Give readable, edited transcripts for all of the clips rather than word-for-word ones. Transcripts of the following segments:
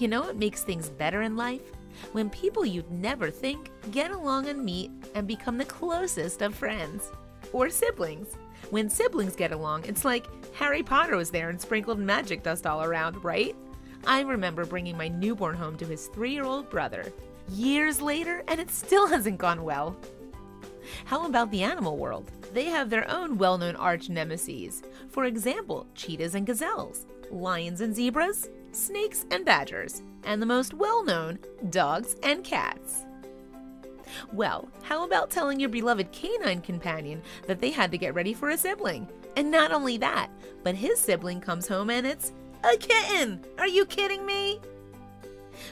You know what makes things better in life? When people you'd never think get along and meet and become the closest of friends. Or siblings. When siblings get along, it's like Harry Potter was there and sprinkled magic dust all around, right? I remember bringing my newborn home to his 3-year-old brother. Years later, and it still hasn't gone well. How about the animal world? They have their own well-known arch nemeses. For example, cheetahs and gazelles, lions and zebras, snakes and badgers, and the most well-known, dogs and cats. Well, how about telling your beloved canine companion that they had to get ready for a sibling? And not only that, but his sibling comes home and it's a kitten! Are you kidding me?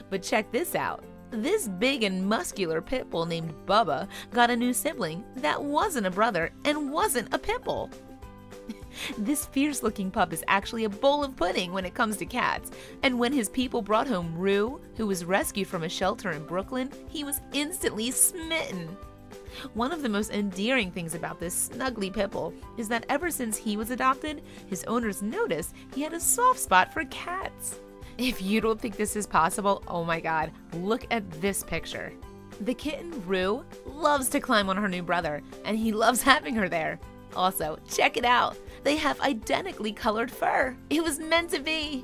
But check this out. This big and muscular pit bull named Bubba got a new sibling that wasn't a brother and wasn't a pit bull. This fierce-looking pup is actually a bowl of pudding when it comes to cats, and when his people brought home Roo, who was rescued from a shelter in Brooklyn, he was instantly smitten. One of the most endearing things about this snuggly pit bull is that ever since he was adopted, his owners noticed he had a soft spot for cats. If you don't think this is possible, oh my god, look at this picture. The kitten, Roo, loves to climb on her new brother, and he loves having her there. Also, check it out! They have identically colored fur! It was meant to be!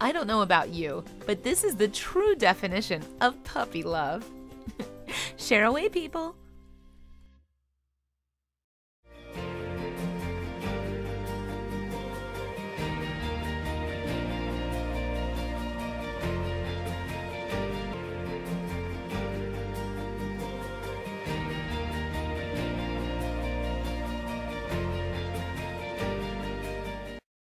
I don't know about you, but this is the true definition of puppy love. Share away, people!